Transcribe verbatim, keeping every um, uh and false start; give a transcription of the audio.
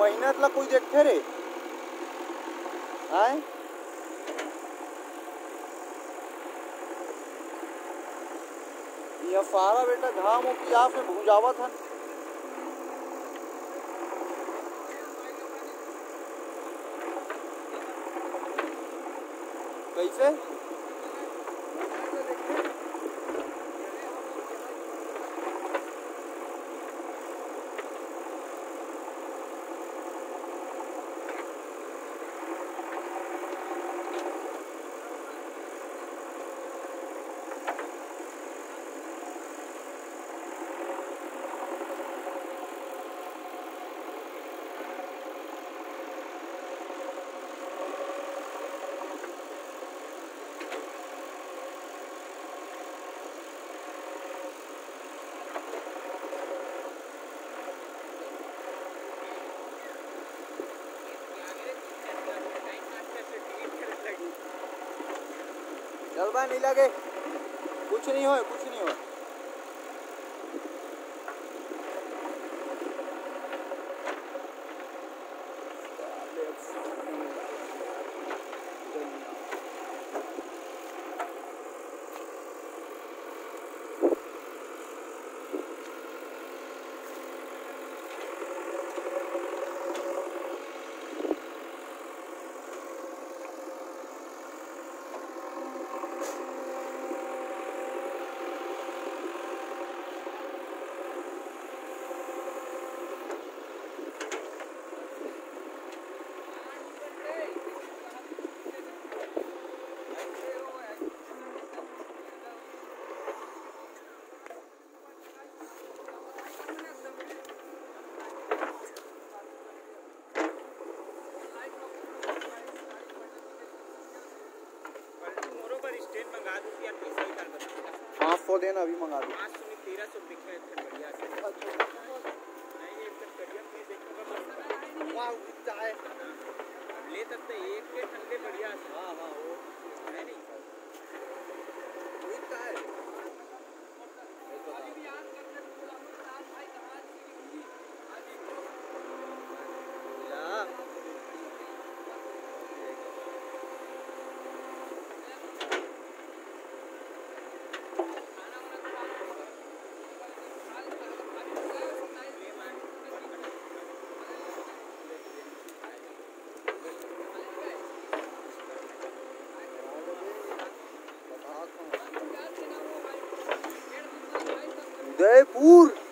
मेहनत ला कोई देखते रे आए? यह सारा बेटा घाम और प्यास में भूंजावा था। कैसे जलवा नहीं लगे, कुछ नहीं हो कुछ नहीं हो। पाँच सौ देना अभी मंगा दो। जयपुर।